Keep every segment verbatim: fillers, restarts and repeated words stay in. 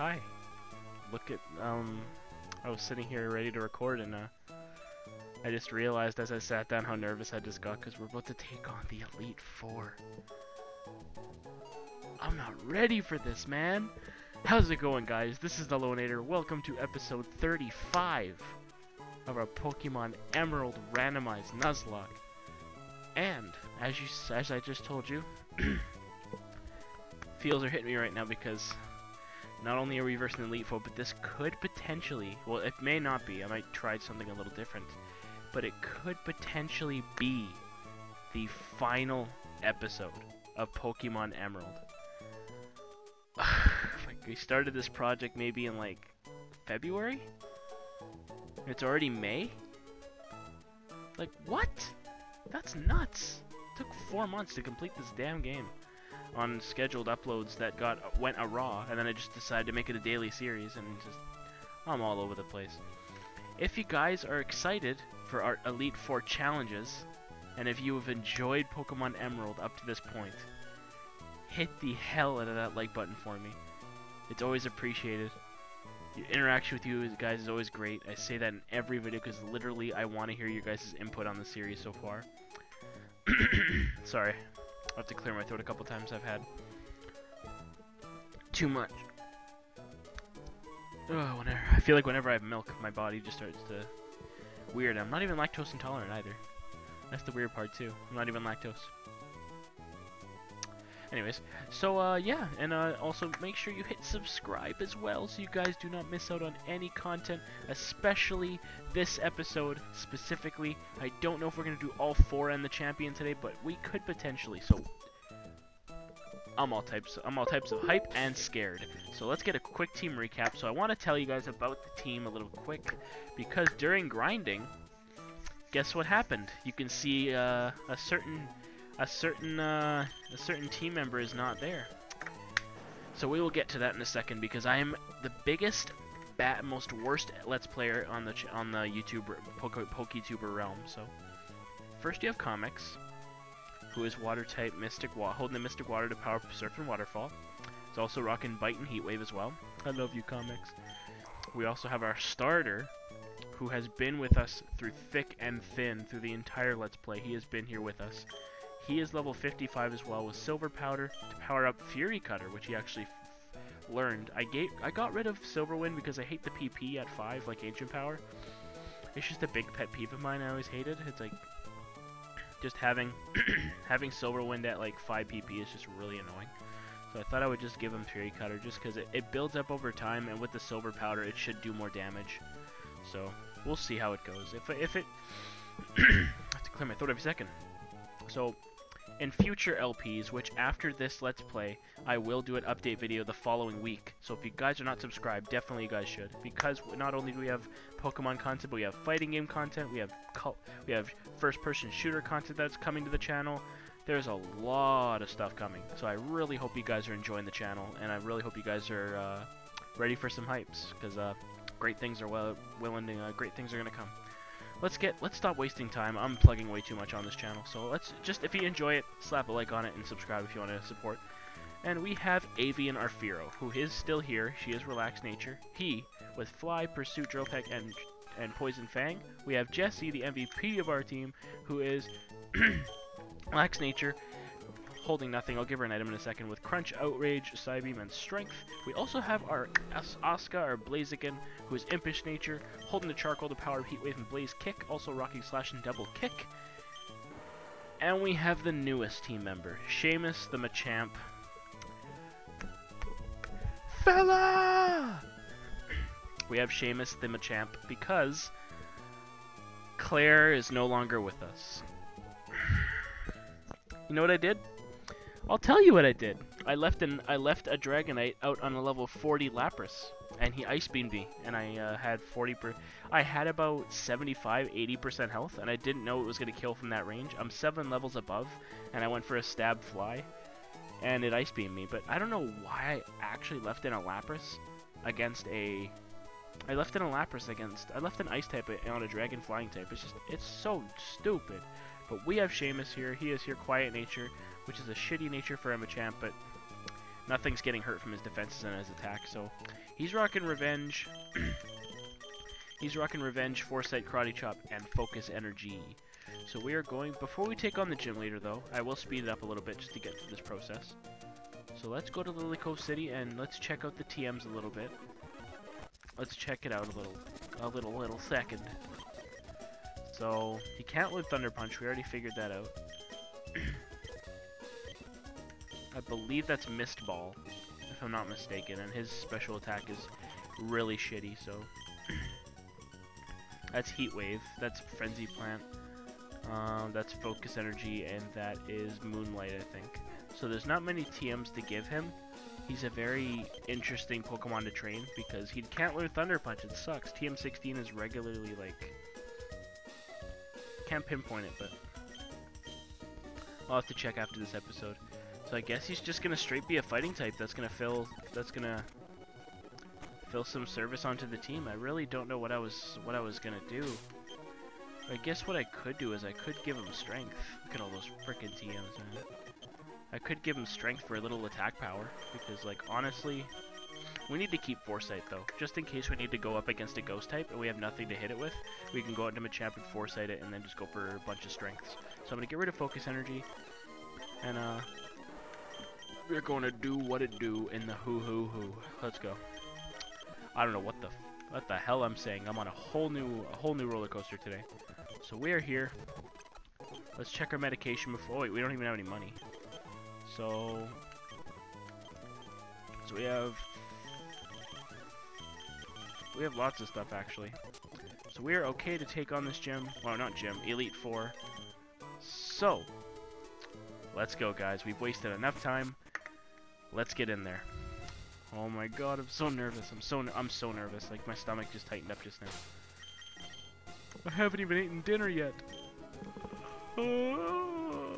hi. Look at, um, I was sitting here ready to record and, uh, I just realized as I sat down how nervous I just got because we're about to take on the Elite Four. I'm not ready for this, man. How's it going, guys? This is the Loewenator. Welcome to episode thirty-five of our Pokemon Emerald randomized Nuzlocke. And as you, as I just told you, feels are hitting me right now because not only are we versing Elite Four, but this could potentially, well, it may not be. I might try something a little different, but it could potentially be the final episode of Pokemon Emerald. Like, we started this project maybe in like February? It's already May? Like, what? That's nuts! It took four months to complete this damn game on scheduled uploads that got went a raw, and then I just decided to make it a daily series, and just I'm all over the place. If you guys are excited for our Elite Four challenges, and if you have enjoyed Pokemon Emerald up to this point, hit the hell out of that like button for me. It's always appreciated. Your interaction with you guys is always great. I say that in every video because literally I want to hear your guys' input on the series so far. Sorry. I'll have to clear my throat a couple times. I've had too much. Oh, whenever I feel like whenever I have milk, my body just starts to weird. I'm not even lactose intolerant either. That's the weird part too. I'm not even lactose. Anyways, so uh, yeah, and uh, also make sure you hit subscribe as well so you guys do not miss out on any content, especially this episode specifically. I don't know if we're going to do all four and the champion today, but we could potentially, so I'm all types, I'm all types of hype and scared. So let's get a quick team recap. So I want to tell you guys about the team a little quick, because during grinding, guess what happened? You can see uh, a certain... A certain uh, a certain team member is not there, so we will get to that in a second because I am the biggest, bat, most worst Let's Player on the ch on the YouTuber PokeTuber realm. So first you have Comics, who is Water type Mystic Water, holding the Mystic Water to power up Surf and Waterfall. It's also rocking Bite and Heat Wave as well. I love you, Comics. We also have our starter, who has been with us through thick and thin through the entire Let's Play. He has been here with us. He is level fifty-five as well with Silver Powder to power up Fury Cutter, which he actually f learned. I gave, I got rid of Silver Wind because I hate the P P at five, like Ancient Power. It's just a big pet peeve of mine I always hated. It's like, just having having Silver Wind at like five P P is just really annoying. So I thought I would just give him Fury Cutter just because it, it builds up over time, and with the Silver Powder it should do more damage. So we'll see how it goes. If, if it... I have to clear my throat every second. So... in future L Ps, which after this Let's Play, I will do an update video the following week. So if you guys are not subscribed, definitely you guys should. Because not only do we have Pokemon content, but we have fighting game content, we have cult, we have first-person shooter content that's coming to the channel. There's a lot of stuff coming. So I really hope you guys are enjoying the channel, and I really hope you guys are uh, ready for some hypes, because uh, great things are well, willing to, uh, great things are gonna come. Let's get, let's stop wasting time. I'm plugging way too much on this channel, so let's just, if you enjoy it, slap a like on it and subscribe if you want to support. And we have Avian Arfiro, who is still here. She is relaxed nature. He, with Fly, Pursuit, Drill Peck, and, and Poison Fang. We have Jesse, the M V P of our team, who is relaxed nature, holding nothing. I'll give her an item in a second, with Crunch, Outrage, Psybeam, and Strength. We also have our As Asuka, our Blaziken, who is Impish Nature, holding the Charcoal, the Power of Heat Wave, and Blaze Kick, also rocking Slash and Double Kick. And we have the newest team member, Seamus the Machamp. Fella! We have Seamus the Machamp because Claire is no longer with us. You know what I did? I'll tell you what I did. I left an I left a Dragonite out on a level forty Lapras, and he Ice Beamed me, and I uh, had forty per. I had about seventy-five, eighty percent health, and I didn't know it was gonna kill from that range. I'm seven levels above, and I went for a stab fly, and it Ice Beamed me. But I don't know why I actually left in a Lapras against a. I left in a Lapras against. I left an Ice type on a Dragon Flying type. It's just it's so stupid. But we have Seamus here. He is here Quiet Nature, which is a shitty nature for Machamp, but nothing's getting hurt from his defenses and his attack, so he's rocking Revenge. He's rocking Revenge, Foresight, Karate Chop, and Focus Energy. So we are going, before we take on the gym leader though, I will speed it up a little bit just to get through this process. So let's go to Lily Cove City and let's check out the T Ms a little bit. Let's check it out a little, a little, little second. So, he can't live Thunder Punch, we already figured that out. I believe that's Mist Ball, if I'm not mistaken, and his special attack is really shitty, so... That's Heat Wave, that's Frenzy Plant, um, that's Focus Energy, and that is Moonlight, I think. So there's not many T Ms to give him. He's a very interesting Pokemon to train, because he can't learn Thunder Punch, it sucks. T M sixteen is regularly, like... Can't pinpoint it, but... I'll have to check after this episode. So I guess he's just gonna straight be a fighting type that's gonna fill... That's gonna... fill some service onto the team. I really don't know what I was what I was gonna do. I guess what I could do is I could give him strength. Look at all those frickin' T Ms, man. I could give him strength for a little attack power, because, like, honestly, we need to keep Foresight though, just in case we need to go up against a Ghost type and we have nothing to hit it with. We can go out into Machamp and Foresight it, and then just go for a bunch of strengths. So I'm gonna get rid of Focus Energy, and uh, we're gonna do what it do in the hoo hoo hoo. Let's go. I don't know what the f what the hell I'm saying. I'm on a whole new a whole new roller coaster today. So we are here. Let's check our medication before. Oh wait, we don't even have any money. So so we have we have lots of stuff actually. So we are okay to take on this gym. Well, not gym, Elite Four. So let's go, guys. We've wasted enough time. Let's get in there. Oh my god, I'm so nervous. I'm so I'm so nervous. Like, my stomach just tightened up just now. I haven't even eaten dinner yet. Oh.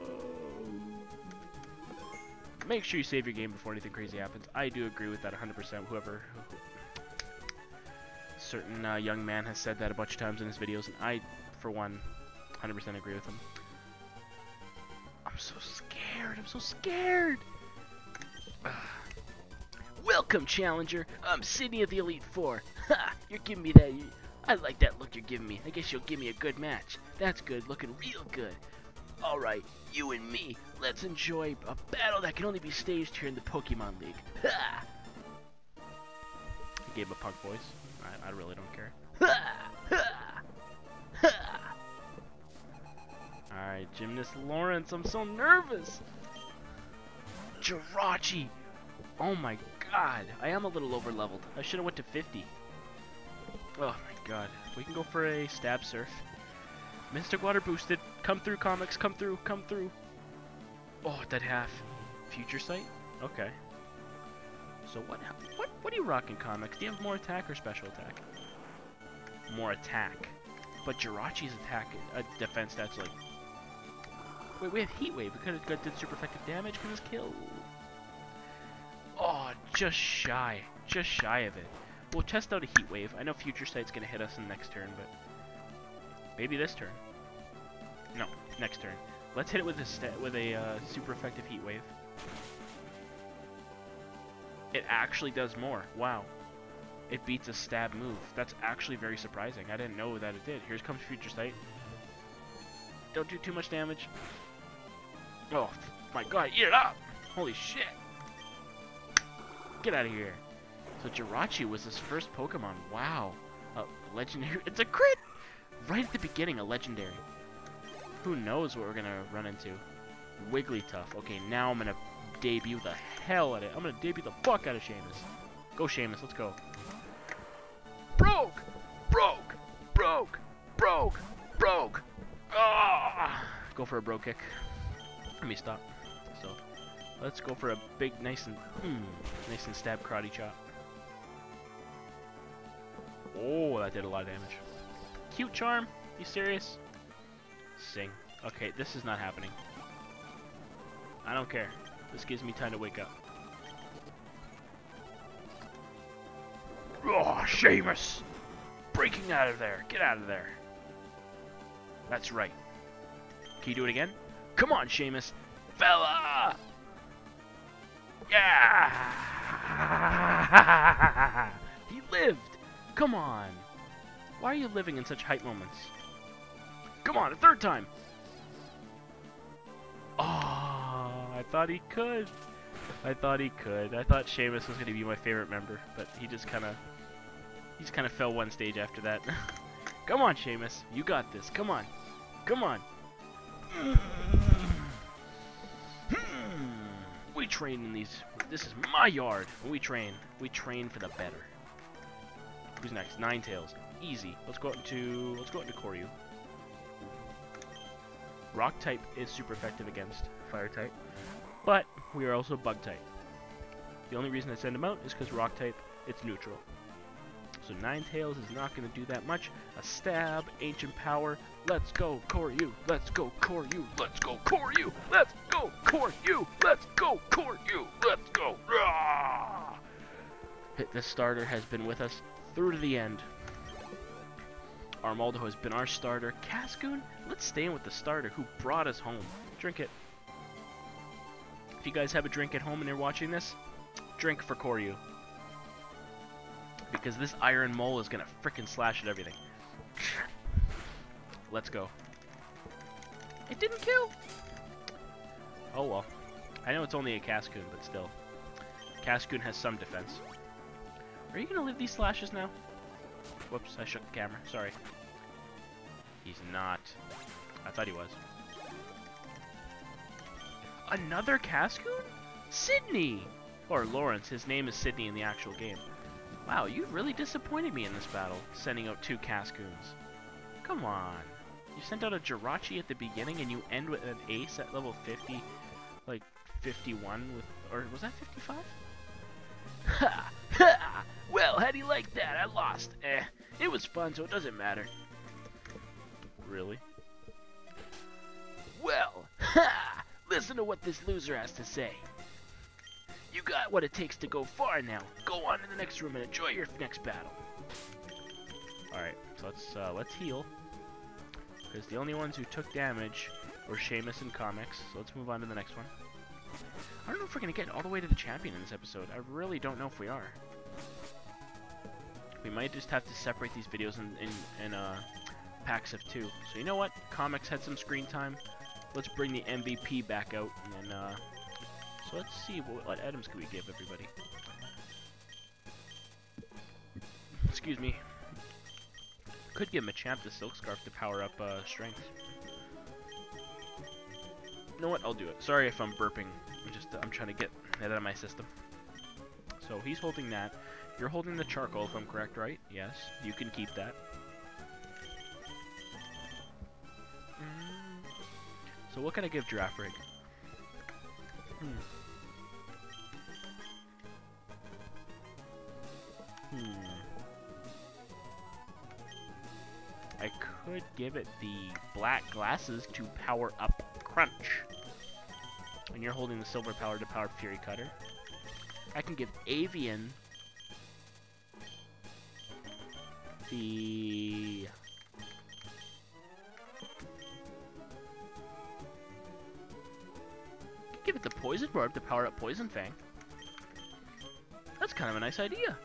Make sure you save your game before anything crazy happens. I do agree with that one hundred percent. Whoever certain uh, young man has said that a bunch of times in his videos, and I, for one, one hundred percent agree with him. I'm so scared. I'm so scared. Welcome, Challenger. I'm Sydney of the Elite Four. Ha! You're giving me that. I like that look you're giving me. I guess you'll give me a good match. That's good. Looking real good. Alright, you and me, let's enjoy a battle that can only be staged here in the Pokemon League. Ha! I gave him a punk voice. I, I really don't care. Ha! Ha! Ha! Alright, Gymnast Lawrence, I'm so nervous! Jirachi! Oh my god, I am a little over-leveled. I should have went to fifty. Oh my god. We can go for a Stab Surf. Mystic Water boosted. Come through, Comics. Come through. Come through. Oh, that half. Future Sight? Okay. So what What? What are you rocking, Comics? Do you have more attack or special attack? More attack. But Jirachi's attack uh, defense stats like... Wait, we have Heat Wave. We could have did super effective damage. Could have killed. Oh, just shy. Just shy of it. We'll test out a Heat Wave. I know Future Sight's going to hit us in the next turn, but... Maybe this turn. No, next turn. Let's hit it with a st with a uh, super effective Heat Wave. It actually does more. Wow. It beats a stab move. That's actually very surprising. I didn't know that it did. Here comes Future Sight. Don't do too much damage. Oh my god, eat it up! Holy shit! Get out of here. So Jirachi was his first Pokemon. Wow. A legendary. It's a crit! Right at the beginning, a legendary. Who knows what we're gonna run into? Wigglytuff. Okay, now I'm gonna debut the hell out of it. I'm gonna debut the fuck out of Seamus. Go, Seamus. Let's go. Broke, broke, broke, broke, broke. Ah! Go for a bro kick. Let me stop. So, let's go for a big, nice and mm, nice and stab karate chop. Oh, that did a lot of damage. Cute charm? You serious? Sing. Okay, this is not happening. I don't care. This gives me time to wake up. Oh, Seamus! Breaking out of there! Get out of there! That's right. Can you do it again? Come on, Seamus! Fella! Yeah! ha! He lived! Come on! Why are you living in such hype moments? Come on, a third time! Oh, I thought he could. I thought he could. I thought Seamus was going to be my favorite member, but he just kind of... He just kind of fell one stage after that. Come on, Seamus. You got this. Come on. Come on. We train in these... This is my yard. We train. We train for the better. Who's next? Ninetales. Easy. Let's go out into... Let's go out into Koryu. Rock type is super effective against fire type, but we are also bug type. The only reason I send him out is because rock type, it's neutral. So Ninetales is not going to do that much. A stab, ancient power. Let's go Koryu. Let's go Koryu. Let's go Koryu. Let's go Koryu. Let's go Koryu. Let's go. Rah! This starter has been with us through to the end. Armaldo has been our starter. Cascoon, let's stay in with the starter who brought us home. Drink it. If you guys have a drink at home and you're watching this, drink for Koryu. Because this Iron Mole is going to frickin' slash at everything. Let's go. It didn't kill! Oh well. I know it's only a Cascoon, but still. Cascoon has some defense. Are you going to leave these slashes now? Whoops, I shook the camera. Sorry. He's not. I thought he was. Another Cascoon? Sydney! Or Lawrence. His name is Sydney in the actual game. Wow, you really disappointed me in this battle, sending out two Cascoons. Come on. You sent out a Jirachi at the beginning and you end with an ace at level fifty, like fifty-one with, or was that fifty-five? Ha! Ha! Well, how do you like that? I lost. Eh, it was fun, so it doesn't matter. Really? Well, ha! Listen to what this loser has to say. You got what it takes to go far now. Go on to the next room and enjoy your next battle. Alright, so let's, uh, let's heal. Because the only ones who took damage were Seamus and Comics. So let's move on to the next one. I don't know if we're going to get all the way to the champion in this episode. I really don't know if we are. We might just have to separate these videos in, in, in uh, packs of two. So you know what? Comics had some screen time. Let's bring the M V P back out and then... Uh, so let's see what, what items can we give everybody. Excuse me. Could give Machamp the Silk Scarf to power up uh, strength. You know what? I'll do it. Sorry if I'm burping. I'm just uh, I'm trying to get that out of my system. So he's holding that. You're holding the charcoal, if I'm correct, right? Yes. You can keep that. Mm. So what can I give Girafarig? Hmm. Hmm. I could give it the black glasses to power up Crunch. And you're holding the silver powder to power up Fury Cutter. I can give Avian the... Give it the Poison Barb to power up Poison Fang. That's kind of a nice idea.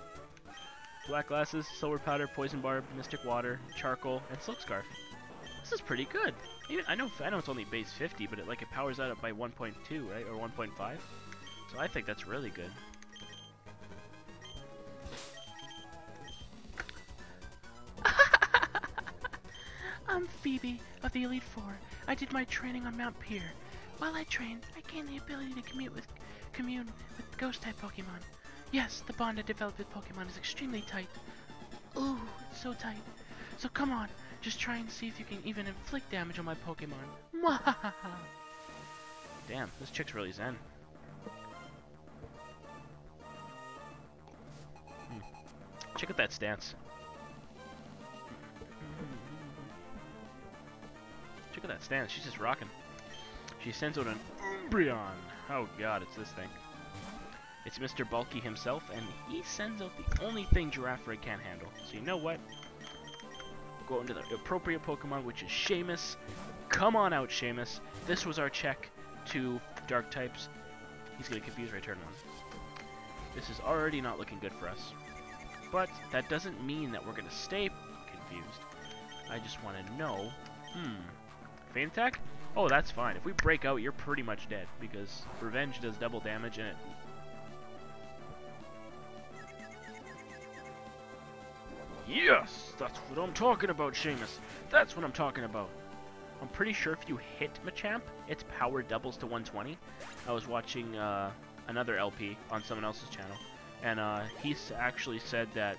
Black Glasses, Silver Powder, Poison Barb, Mystic Water, Charcoal, and Silk Scarf. This is pretty good. Even, I know I know it's only base fifty, but it like it powers that up by one point two, right? Or one point five. So I think that's really good. I'm Phoebe of the Elite Four. I did my training on Mount Pier. While I trained, I gained the ability to commute with, commune with ghost-type Pokemon. Yes, the bond I developed with Pokemon is extremely tight. Ooh, it's so tight. So come on, just try and see if you can even inflict damage on my Pokemon. Mwahaha! Damn, this chick's really zen. Hmm. Check out that stance. Check out that stance, she's just rocking. She sends out an Umbreon. Oh god, it's this thing. It's Mister Bulky himself, and he sends out the only thing Girafarig can't handle. So you know what? Go into the appropriate Pokemon, which is Seamus. Come on out, Seamus. This was our check to Dark types. He's gonna confuse Return one. This is already not looking good for us. But that doesn't mean that we're going to stay confused. I just want to know. Hmm. Faint attack? Oh, that's fine. If we break out, you're pretty much dead, because Revenge does double damage and it... Yes! That's what I'm talking about, Seamus! That's what I'm talking about! I'm pretty sure if you hit Machamp, its power doubles to one twenty. I was watching uh, another L P on someone else's channel, and uh, he actually said that...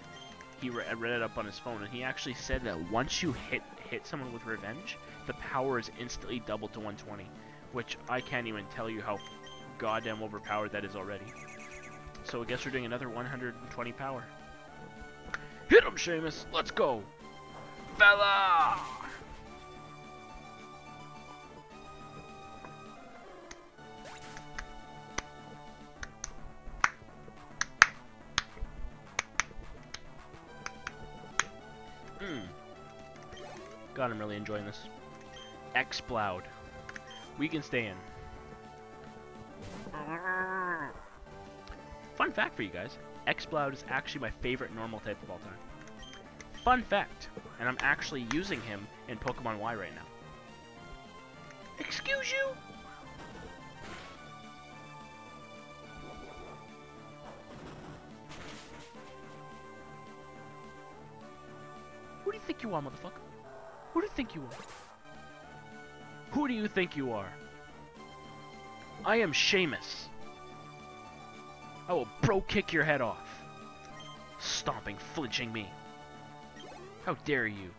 He re read it up on his phone, and he actually said that once you hit hit someone with Revenge, the power is instantly doubled to one twenty, which I can't even tell you how goddamn overpowered that is already. So I guess we're doing another one hundred twenty power. Hit him, Seamus! Let's go! Fella! Mm. God, I'm really enjoying this. Exploud. We can stay in. Fun fact for you guys. Exploud is actually my favorite normal type of all time. Fun fact, and I'm actually using him in Pokemon Y right now. Excuse you? Who do you think you are, motherfucker? Who do you think you are? Who do you think you are? I am Seamus. I will bro kick your head off. Stomping, flinching me. How dare you?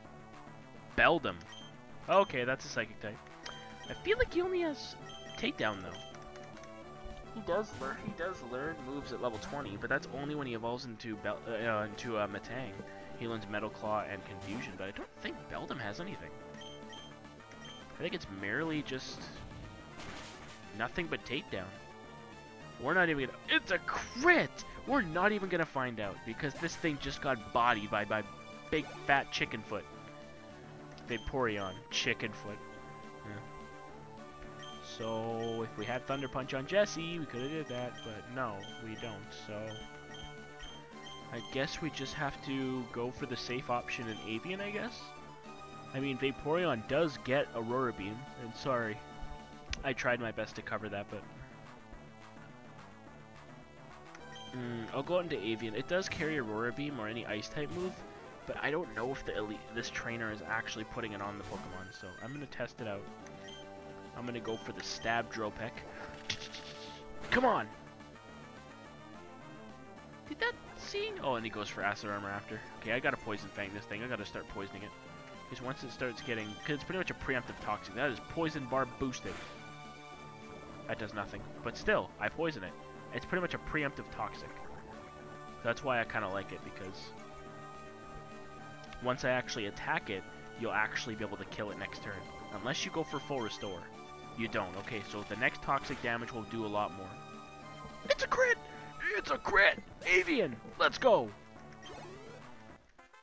Beldum. Okay, that's a psychic type. I feel like he only has takedown though. He does learn. He does learn moves at level twenty, but that's only when he evolves into Bel uh, into uh, Matang. He learns Metal Claw and Confusion, but I don't think Beldum has anything. I think it's merely just nothing but takedown. We're not even gonna... It's a crit! We're not even gonna find out, because this thing just got bodied by, by big fat chicken foot. Vaporeon. Chicken foot. Yeah. So, if we had Thunder Punch on Jesse, we could've did that, but no, we don't, so... I guess we just have to go for the safe option in Avian, I guess? I mean, Vaporeon does get Aurora Beam, and sorry. I tried my best to cover that, but... Mm, I'll go out into Avian. It does carry Aurora Beam or any Ice-type move, but I don't know if the elite, this trainer is actually putting it on the Pokemon, so I'm going to test it out. I'm going to go for the Stab Dropek. Come on! Did that see? Oh, and he goes for Acid Armor after. Okay, I got to Poison Fang this thing. I got to start poisoning it. Because once it starts getting... Because it's pretty much a preemptive toxic. That is Poison Barb boosted. That does nothing. But still, I poison it. It's pretty much a preemptive toxic. That's why I kind of like it, because once I actually attack it, you'll actually be able to kill it next turn. Unless you go for full restore. You don't. Okay, so the next toxic damage will do a lot more. It's a crit! It's a crit! Avian! Let's go!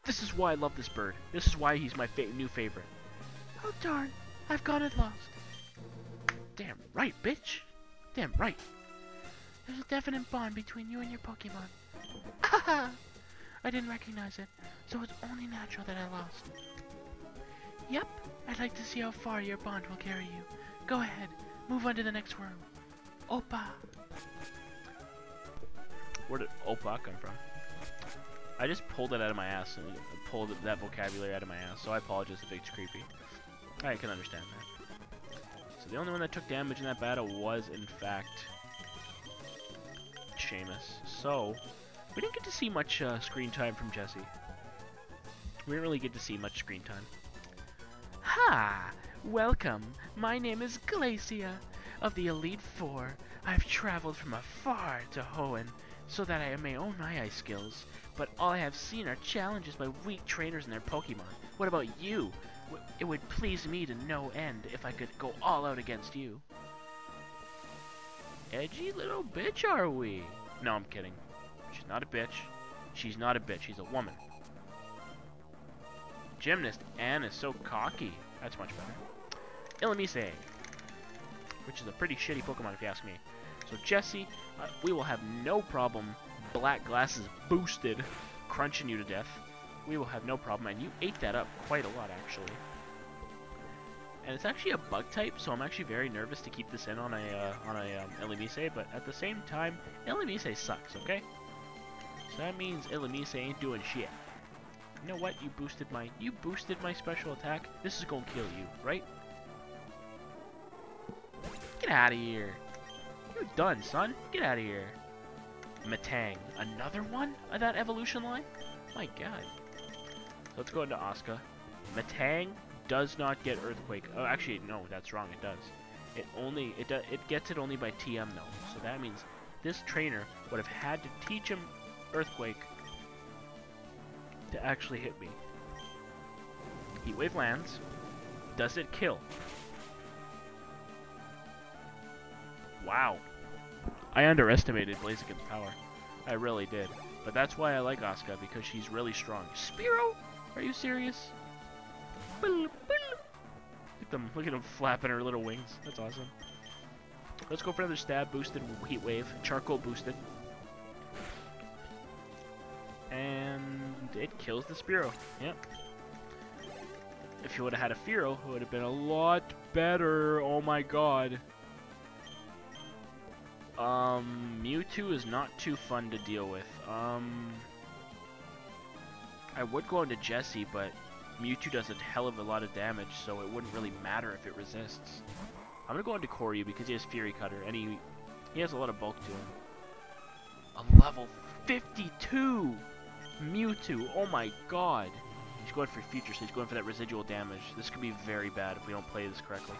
This is why I love this bird. This is why he's my fa new favorite. Oh darn, I've got it lost. Damn right, bitch. Damn right. There's a definite bond between you and your Pokemon. Ah! I didn't recognize it, so it's only natural that I lost. Yep, I'd like to see how far your bond will carry you. Go ahead, move on to the next worm. Opa! Where did Opa come from? I just pulled it out of my ass, and pulled that vocabulary out of my ass, so I apologize if it's creepy. I can understand that. So the only one that took damage in that battle was, in fact... Seamus. So, we didn't get to see much uh, screen time from Jesse. We didn't really get to see much screen time. Ha! Welcome! My name is Glacia. Of the Elite Four, I've traveled from afar to Hoenn so that I may own my ice skills, but all I have seen are challenges by weak trainers and their Pokemon. What about you? W it would please me to no end if I could go all out against you. Edgy little bitch, are we? No, I'm kidding. She's not a bitch. She's not a bitch. She's a woman. Gymnast Anne is so cocky. That's much better. Illumise, which is a pretty shitty Pokemon if you ask me. So Jesse, uh, we will have no problem. Black glasses boosted, crunching you to death. We will have no problem, and you ate that up quite a lot, actually. And it's actually a bug type, so I'm actually very nervous to keep this in on a uh, on a um, Elimice, but at the same time, Elimice sucks, okay? So that means Elimice ain't doing shit. You know what? You boosted my you boosted my special attack. This is gonna kill you, right? Get out of here! You're done, son. Get out of here. Matang, another one of that evolution line? My God. So let's go into Asuka. Matang does not get Earthquake. Oh, actually, no, that's wrong. It does. It only it do, it gets it only by T M though. So that means this trainer would have had to teach him Earthquake to actually hit me. Heat Wave lands. Does it kill? Wow. I underestimated Blaziken's power. I really did. But that's why I like Asuka, because she's really strong. Spearow? Are you serious? Look at them, look at them flapping her little wings. That's awesome. Let's go for another stab, boosted heat wave, charcoal boosted. And it kills the Spearow. Yep. If you would have had a Fearow, it would have been a lot better. Oh my God. Um, Mewtwo is not too fun to deal with. Um, I would go into Jesse, but Mewtwo does a hell of a lot of damage, so it wouldn't really matter if it resists. I'm gonna go into Koryu because he has Fury Cutter, and he he has a lot of bulk to him. A level fifty-two Mewtwo. Oh my God. He's going for future, so he's going for that residual damage. This could be very bad if we don't play this correctly.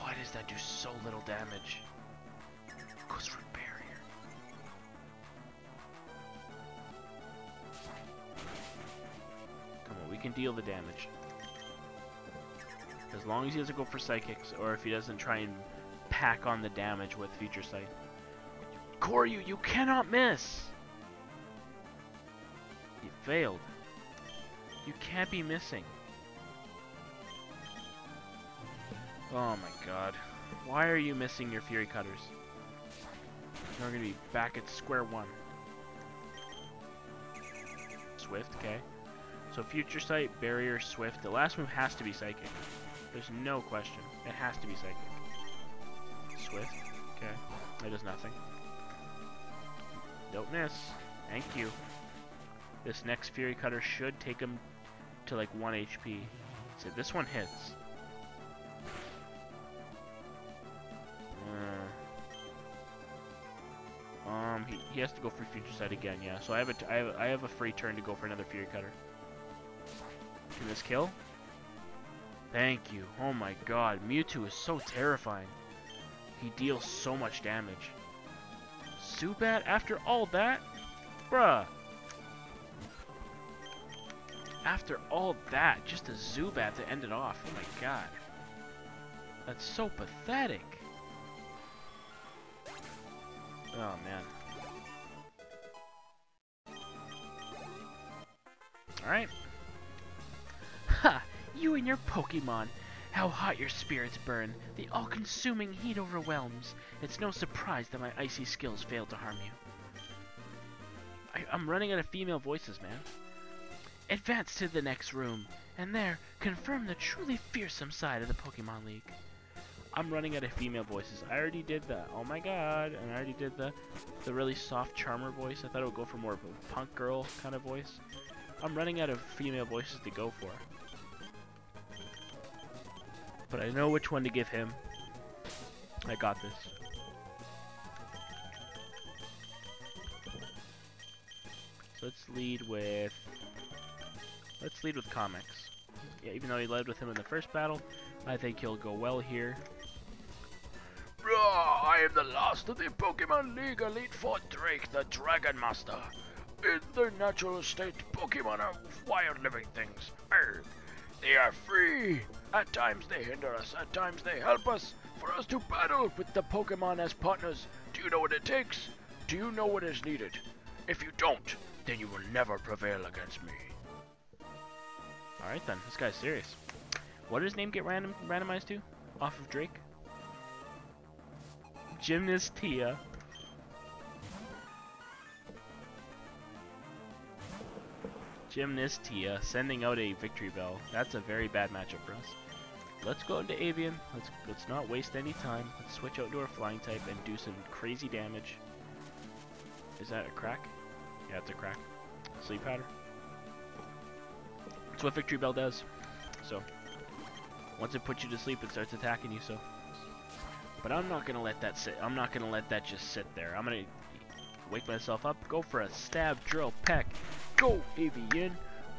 Why does that do so little damage? It goes for barrier. Come on, we can deal the damage. As long as he doesn't go for psychics, or if he doesn't try and pack on the damage with Future Sight. Koryu, you cannot miss! You failed. You can't be missing. Oh my God. Why are you missing your Fury Cutters? Now we're gonna be back at square one. Swift, okay. So Future Sight, Barrier, Swift. The last move has to be Psychic. There's no question. It has to be Psychic. Swift, okay. That does nothing. Don't miss. Thank you. This next Fury Cutter should take him to like one H P. So this one hits. Um, he, he has to go for Future Sight again, yeah. So I have a t I have, I have a free turn to go for another Fury Cutter. Can this kill? Thank you. Oh my God, Mewtwo is so terrifying. He deals so much damage. Zubat after all that, bruh. After all that, just a Zubat to end it off. Oh my God, that's so pathetic. Oh man. Alright. Ha! You and your Pokemon! How hot your spirits burn! The all-consuming heat overwhelms. It's no surprise that my icy skills fail to harm you. I, I'm running out of female voices, man. Advance to the next room, and there, confirm the truly fearsome side of the Pokemon League. I'm running out of female voices. I already did that. Oh my God. And I already did the, the really soft charmer voice. I thought it would go for more of a punk girl kind of voice. I'm running out of female voices to go for. But I know which one to give him. I got this. So let's lead with... Let's lead with Comics. Yeah, even though he led with him in the first battle, I think he'll go well here. Rawr, I am the last of the Pokemon League Elite Four Drake, the Dragon Master. In their natural state, Pokemon are wild living things. Arr. They are free. At times they hinder us, at times they help us. For us to battle with the Pokemon as partners, do you know what it takes? Do you know what is needed? If you don't, then you will never prevail against me. Alright then, this guy's serious. What did his name get random randomized to? Off of Drake? Gymnostia. Gymnostia sending out a Victory Bell. That's a very bad matchup for us. Let's go into Avian. Let's let's not waste any time. Let's switch out to our Flying type and do some crazy damage. Is that a crack? Yeah, it's a crack. Sleep Powder. That's what Victory Bell does. So once it puts you to sleep, it starts attacking you. So, but I'm not gonna let that sit. I'm not gonna let that just sit there. I'm gonna wake myself up. Go for a stab, drill, peck. Go Avian,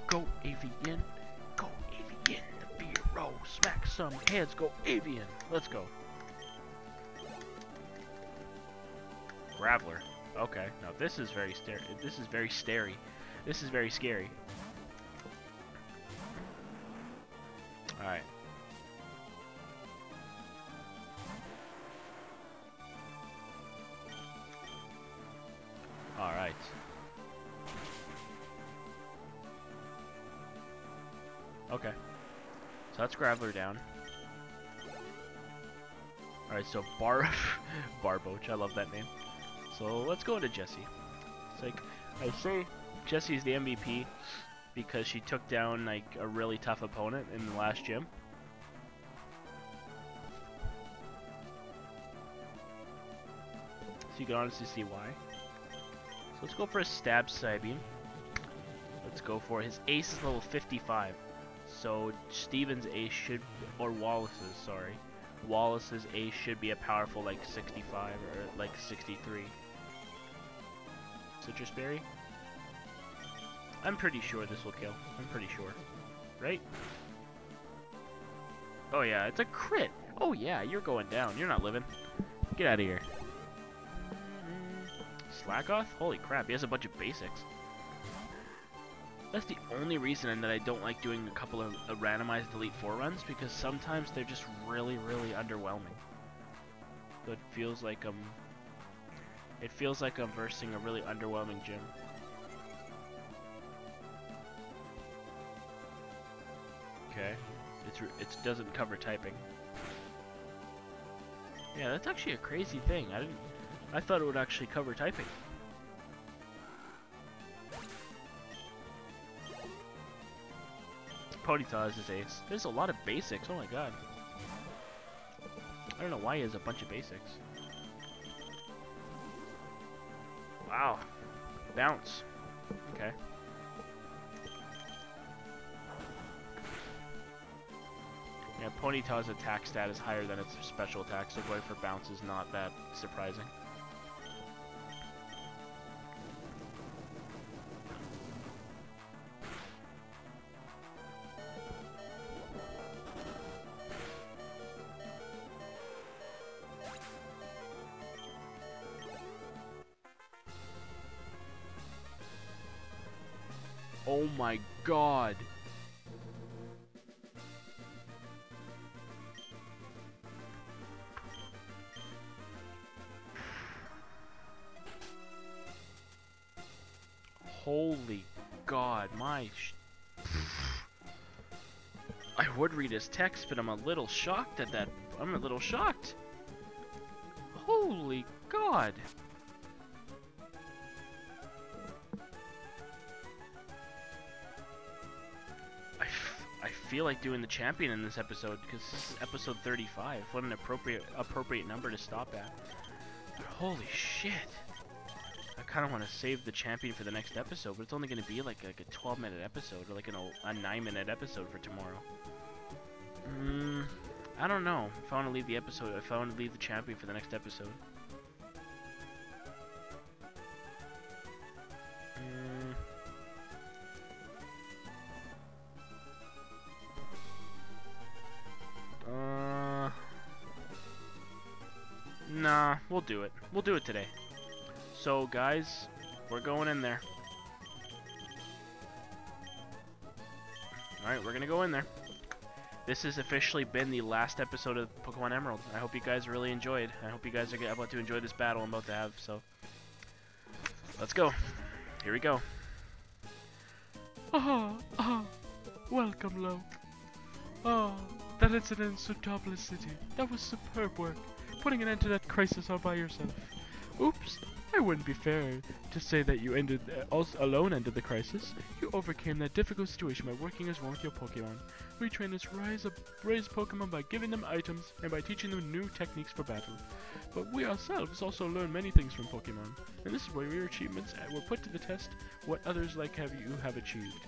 go Avian, go Avian. The Fearow, smack some heads. Go Avian. Let's go. Graveler. Okay, now this is very scary. This is very scary. This is very scary. Alright. Alright. Okay. So that's Graveler down. Alright, so Barf. Barboach, I love that name. So let's go into Jesse. It's like, I say Jesse's the M V P. Because she took down like a really tough opponent in the last gym. So you can honestly see why. So let's go for a stab Psybeam. Let's go for it. His ace is level fifty-five. So Steven's ace should, or Wallace's, sorry. Wallace's ace should be a powerful like sixty-five or like sixty-three. Citrus Berry. I'm pretty sure this will kill. I'm pretty sure. Right? Oh yeah, it's a crit! Oh yeah, you're going down. You're not living. Get out of here. Slackoth? Holy crap, he has a bunch of basics. That's the only reason that I don't like doing a couple of uh, randomized Elite Four runs, because sometimes they're just really, really underwhelming. So it feels like I'm... It feels like I'm versing a really underwhelming gym. Okay, it's it doesn't cover typing. Yeah, that's actually a crazy thing. I didn't. I thought it would actually cover typing. Ponyta is his ace. There's a lot of basics. Oh my god. I don't know why he has a bunch of basics. Wow. Bounce. Okay. Yeah, Ponyta's attack stat is higher than its special attack, so going for bounce is not that surprising. Oh my god! Holy god, my sh I would read his text, but I'm a little shocked at that. I'm a little shocked. Holy god. I, f I feel like doing the champion in this episode, because this is episode thirty-five. What an appropriate, appropriate number to stop at. But holy shit. I kind of want to save the champion for the next episode, but it's only going to be like like a twelve minute episode, or like an, a nine minute episode for tomorrow. Mm, I don't know if I want to leave the episode, if I want to leave the champion for the next episode. Mm. Uh, nah, we'll do it. We'll do it today. So guys, we're going in there. Alright, we're gonna go in there. This has officially been the last episode of Pokemon Emerald. I hope you guys really enjoyed. I hope you guys are about to enjoy this battle I'm about to have, so. Let's go. Here we go. Ah, ah, welcome, Lo. Ah, that incident in Sutopla City. That was superb work. putting an end to that crisis all by yourself. Oops, I wouldn't be fair to say that you ended uh, also alone ended the crisis. You overcame that difficult situation by working as one with your Pokemon. We trainers rise, up, raise Pokemon by giving them items and by teaching them new techniques for battle. But we ourselves also learn many things from Pokemon, and this is where your achievements were put to the test what others like have you have achieved.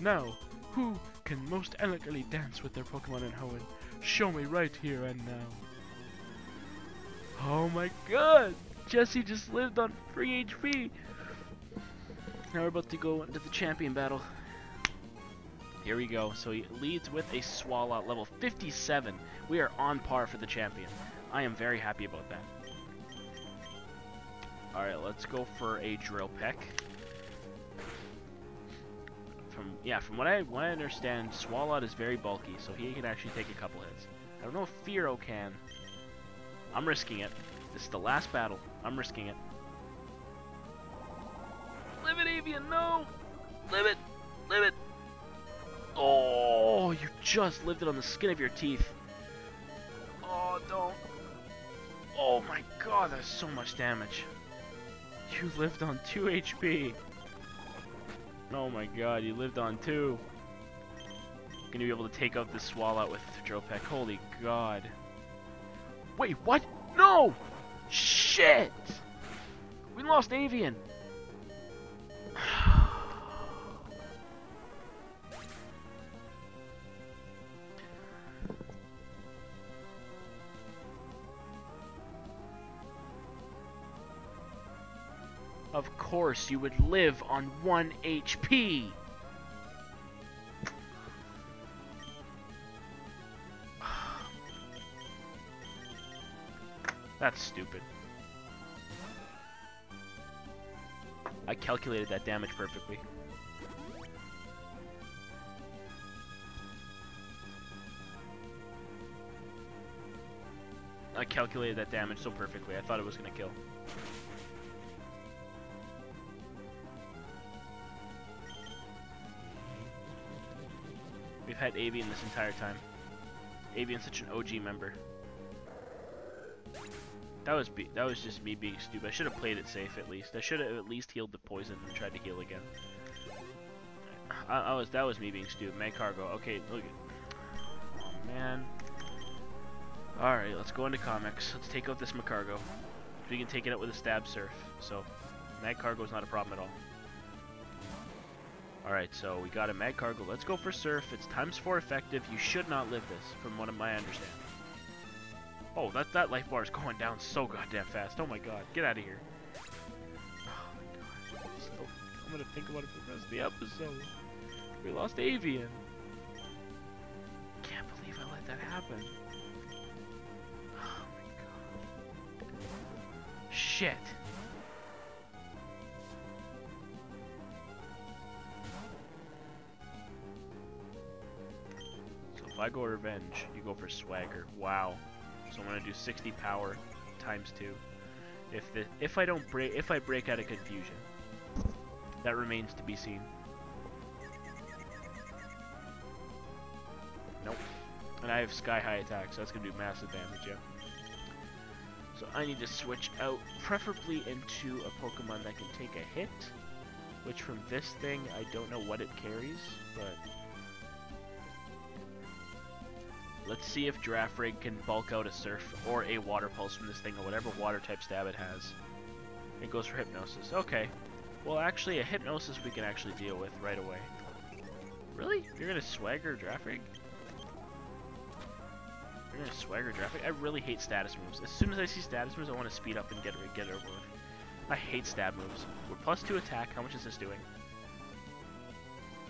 Now, who can most elegantly dance with their Pokemon in Hoenn? Show me right here and now. Oh my god! Jesse just lived on free H P! Now we're about to go into the champion battle. Here we go. So he leads with a Swallow level fifty-seven. We are on par for the champion. I am very happy about that. Alright, let's go for a drill peck. From yeah, from what I what I understand, Swallow is very bulky, so he can actually take a couple hits. I don't know if Fearow can. I'm risking it. This is the last battle. I'm risking it. Live it, Avian! No! Live it! Live it! Oh, you just lived it on the skin of your teeth. Oh, don't. Oh my god, that's so much damage. You lived on two H P. Oh my god, you lived on two. You're gonna be able to take out this Swallow with Drill Peck. Holy god. Wait, what? No! Shit! We lost Avian! Of course, you would live on one H P! That's stupid. I calculated that damage perfectly. I calculated that damage so perfectly. I thought it was gonna kill. We've had Avian this entire time. Avian's such an O G member. That was be that was just me being stupid. I should have played it safe at least. I should have at least healed the poison and tried to heal again. I, I was that was me being stupid. Magcargo. Okay, look at. Oh man. All right, let's go into comics. Let's take out this Magcargo. We can take it out with a stab surf. So, Magcargo is not a problem at all. All right, so we got a Magcargo. Let's go for surf. It's times four effective. You should not live this, from what I understand. Oh, that, that life bar is going down so goddamn fast. Oh my god, get out of here. Oh my god, I'm, so, I'm gonna think about it for the rest of the episode. We lost Avian. Can't believe I let that happen. Oh my god. Shit. So if I go revenge, you go for swagger. Wow. So I'm gonna do sixty power times two. If the if I don't break if I break out of confusion, that remains to be seen. Nope. And I have sky high attack, so that's gonna do massive damage. Yeah. So I need to switch out, preferably into a Pokemon that can take a hit. Which from this thing, I don't know what it carries, but. Let's see if Girafarig can bulk out a Surf or a Water Pulse from this thing, or whatever water type stab it has. It goes for Hypnosis. Okay. Well, actually, a Hypnosis we can actually deal with right away. Really? You're going to Swagger Girafarig? You're going to Swagger Girafarig? I really hate status moves. As soon as I see status moves, I want to speed up and get it, get it over with. I hate stab moves. We're plus two attack. How much is this doing?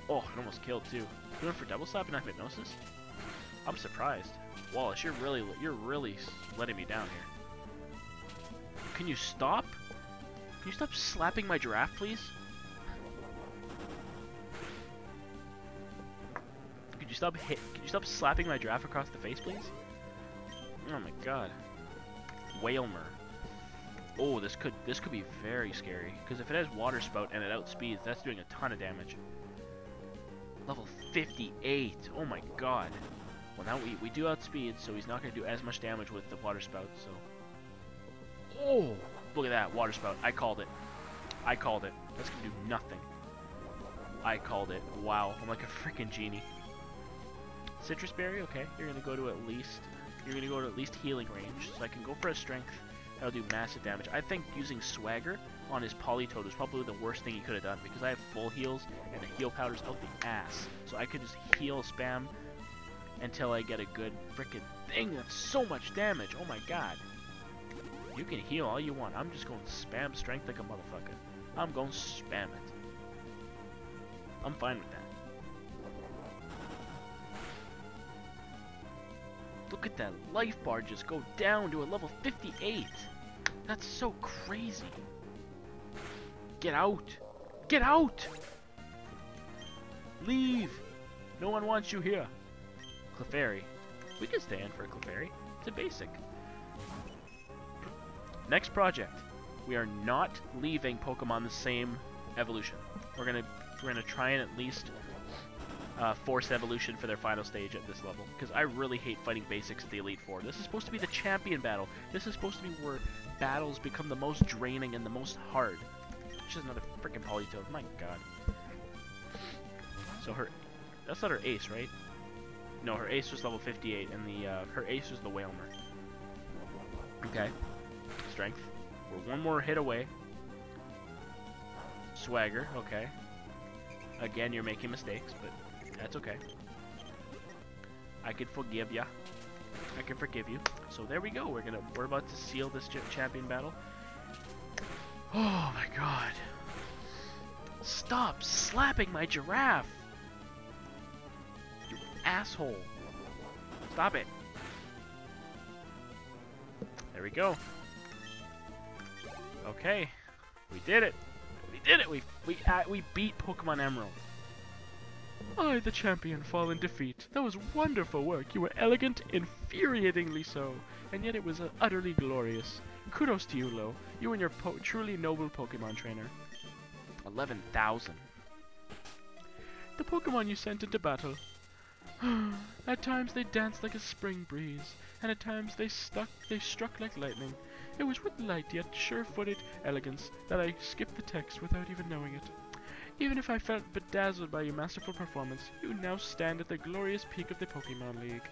Oh, it almost killed, too. Going for Double Slap and not Hypnosis? I'm surprised. Wallace, you're really you're really letting me down here. Can you stop? Can you stop slapping my giraffe, please? Could you stop hit could you stop slapping my giraffe across the face, please? Oh my god. Whalmer. Oh, this could this could be very scary, because if it has Water Spout and it outspeeds, that's doing a ton of damage. Level fifty-eight. Oh my god. Well, now we, we do outspeed, so he's not going to do as much damage with the Water Spout, so Oh, look at that, Water Spout. I called it. I called it. That's gonna do nothing. I called it. Wow, I'm like a freaking genie. Citrus Berry, okay. You're gonna go to at least. You're gonna go to at least healing range, so I can go for a strength. That'll do massive damage. I think using Swagger on his Politoed was probably the worst thing he could have done, because I have full heals and the heal powder's out the ass. So I could just heal spam until I get a good frickin' thing. That's so much damage. Oh my god. You can heal all you want. I'm just going spam strength like a motherfucker. I'm going spam it. I'm fine with that. Look at that life bar just go down to a level fifty-eight. That's so crazy. Get out. Get out. Leave. No one wants you here. Clefairy. We can stay in for a Clefairy. It's a basic. Next project. We are not leaving Pokemon the same evolution. We're gonna we're gonna try and at least Uh, force evolution for their final stage at this level, because I really hate fighting basics at the Elite Four. This is supposed to be the champion battle. This is supposed to be where battles become the most draining and the most hard. She's another freaking Politoed. My god. So her, that's not her ace, right? No, her ace was level fifty-eight, and the uh, her ace was the Whalmer. Okay. Strength. We're one more hit away. Swagger. Okay. Again, you're making mistakes, but that's okay. I can forgive ya. I can forgive you. So there we go. We're gonna. We're about to seal this champion battle. Oh my god! Stop slapping my giraffe! You asshole! Stop it! There we go. Okay, we did it. We did it. We we uh, we beat Pokemon Emerald. I, the champion, fall in defeat. That was wonderful work. You were elegant, infuriatingly so, and yet it was uh, utterly glorious. Kudos to you, Lo. You and your po truly noble Pokemon trainer. eleven thousand. The Pokemon you sent into battle. At times they danced like a spring breeze, and at times they stuck, they struck like lightning. It was with light yet sure-footed elegance that I skipped the text without even knowing it. Even if I felt bedazzled by your masterful performance, you now stand at the glorious peak of the Pokemon League.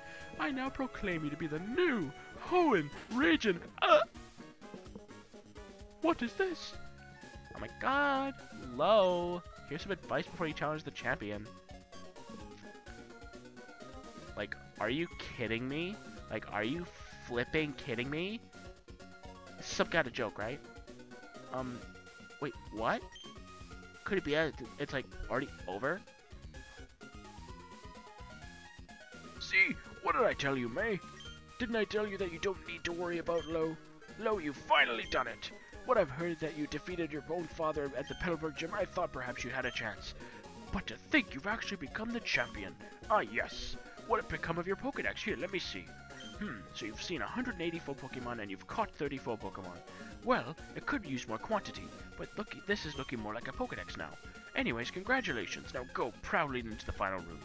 I now proclaim you to be the new Hoenn region. Uh, what is this? Oh my god, Lo. Here's some advice before you challenge the champion. Like, are you kidding me? Like, are you flipping kidding me? This is some kind of joke, right? Um, wait, what? Could it be uh, it's like already over? See, what did I tell you, May? Didn't I tell you that you don't need to worry about Lo? Lo, you've finally done it! When I've heard that you defeated your own father at the Petalburg Gym, I thought perhaps you had a chance. But to think you've actually become the champion. Ah yes. What have become of your Pokedex? Here, let me see. Hmm, so you've seen one hundred eighty-four Pokemon and you've caught thirty-four Pokemon. Well, it could use more quantity, but look, this is looking more like a Pokedex now. Anyways, congratulations. Now go proudly into the final room.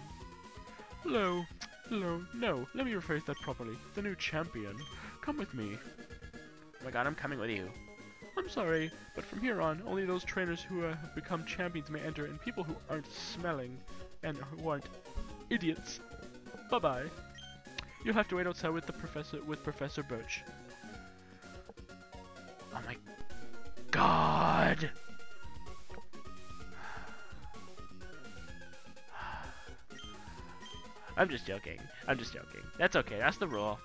Lo, Lo, no, let me rephrase that properly. The new champion. Come with me. Oh my god, I'm coming with you. I'm sorry, but from here on, only those trainers who uh, have become champions may enter, and people who aren't smelling and who aren't idiots. Bye-bye. You'll have to wait outside with the professor with Professor Birch. Oh my god! I'm just joking. I'm just joking. That's okay. That's the rule.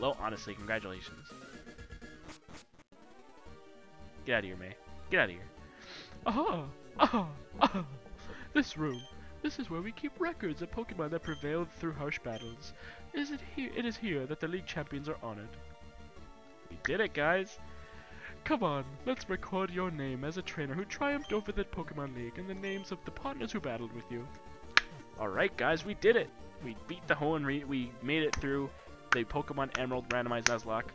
Well, honestly, congratulations. Get out of here, May. Get out of here. Aha! Aha! Aha! This room. This is where we keep records of Pokemon that prevailed through harsh battles. Is it here? It is here that the league champions are honored. We did it, guys. Come on, let's record your name as a trainer who triumphed over the Pokemon League and the names of the partners who battled with you. Alright guys, we did it! We beat the Hoenn Re- we made it through the Pokemon Emerald Randomized Nuzlocke.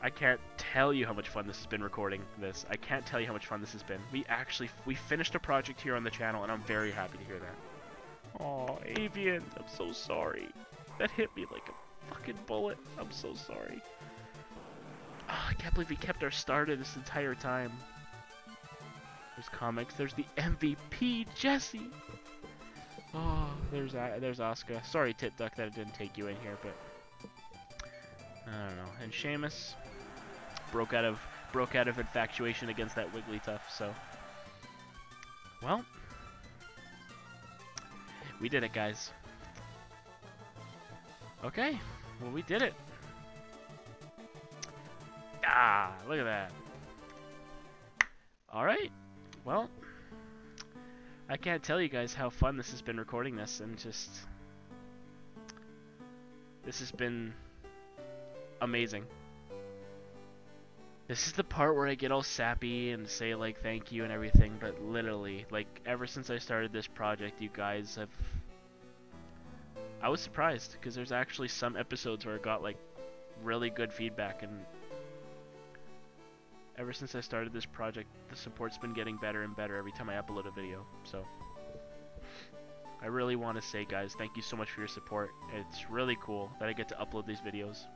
I can't tell you how much fun this has been recording this. I can't tell you how much fun this has been. We actually, we finished a project here on the channel and I'm very happy to hear that. Aw, Avian, I'm so sorry. That hit me like a fucking bullet. I'm so sorry. Oh, I can't believe we kept our starter this entire time. There's Comics. There's the M V P, Jesse. Oh, there's uh, there's Asuka. Sorry, Tit Duck, that it didn't take you in here, but I don't know. And Seamus broke out of broke out of infatuation against that Wigglytuff. So, well, we did it, guys. Okay, well, we did it. Ah, look at that. Alright, well, I can't tell you guys how fun this has been recording this, and just, this has been amazing. This is the part where I get all sappy and say, like, thank you and everything, but literally, like, ever since I started this project, you guys have, I was surprised, because there's actually some episodes where I got, like, really good feedback, and ever since I started this project, the support's been getting better and better every time I upload a video. So, I really want to say, guys, thank you so much for your support. It's really cool that I get to upload these videos.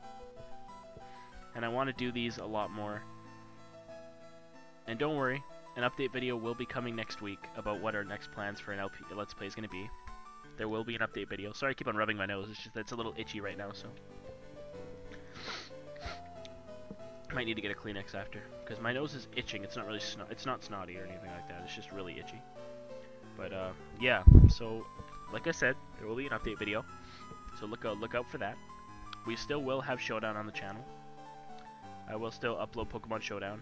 And I want to do these a lot more. And don't worry, an update video will be coming next week about what our next plans for an L P, Let's Play is going to be. There will be an update video. Sorry I keep on rubbing my nose, it's just that's a little itchy right now, so... might need to get a Kleenex after, because my nose is itching. It's not really sno it's not snotty or anything like that. It's just really itchy. But uh, yeah. So, like I said, there will be an update video. So look out, look out for that. We still will have Showdown on the channel. I will still upload Pokemon Showdown,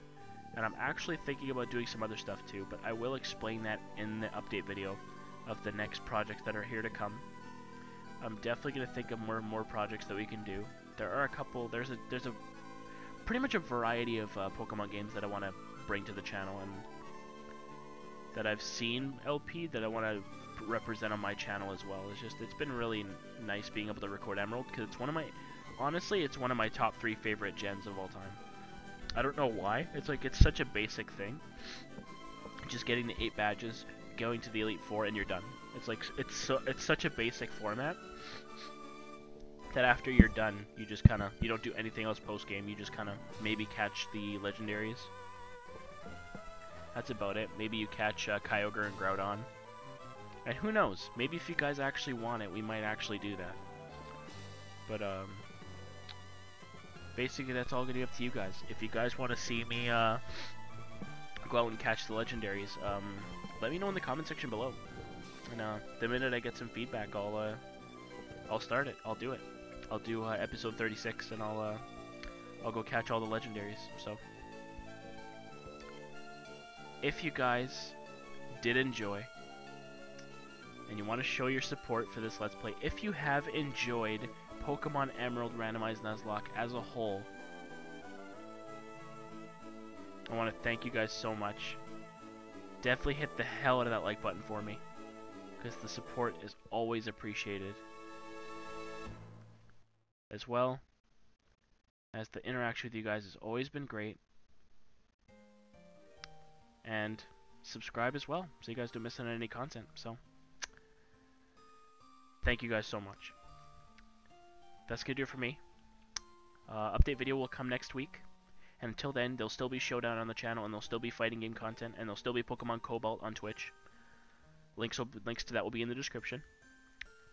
and I'm actually thinking about doing some other stuff too. But I will explain that in the update video of the next projects that are here to come. I'm definitely gonna think of more and more projects that we can do. There are a couple. There's a there's a pretty much a variety of uh, Pokemon games that I want to bring to the channel, and that I've seen L P that I want to represent on my channel as well. It's just, it's been really nice being able to record Emerald, because it's one of my, honestly, it's one of my top three favorite gens of all time. I don't know why. It's like, it's such a basic thing. Just getting the eight badges, going to the Elite Four, and you're done. It's like, it's so, it's such a basic format. That after you're done, you just kind of, you don't do anything else post-game, you just kind of maybe catch the legendaries. That's about it. Maybe you catch uh, Kyogre and Groudon. And who knows, maybe if you guys actually want it, we might actually do that. But, um, basically that's all going to be up to you guys. If you guys want to see me uh, go out and catch the legendaries, um, let me know in the comment section below. And uh, the minute I get some feedback, I'll, uh, I'll start it. I'll do it. I'll do uh, episode thirty-six, and I'll uh, I'll go catch all the legendaries. So, if you guys did enjoy, and you want to show your support for this Let's Play, if you have enjoyed Pokemon Emerald Randomized Nuzlocke as a whole, I want to thank you guys so much. Definitely hit the hell out of that like button for me, because the support is always appreciated. As well as the interaction with you guys has always been great. And subscribe as well, so you guys don't miss out on any content. So, thank you guys so much. That's gonna do it for me. Uh, update video will come next week, and until then, there'll still be Showdown on the channel, and there'll still be fighting game content, and there'll still be Pokemon Cobalt on Twitch. Links will, links to that will be in the description.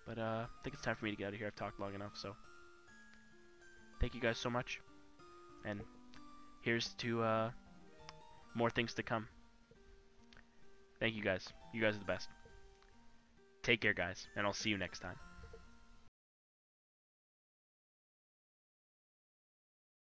But uh, I think it's time for me to get out of here. I've talked long enough, so. Thank you guys so much, and here's to uh, more things to come. Thank you guys. You guys are the best. Take care, guys, and I'll see you next time.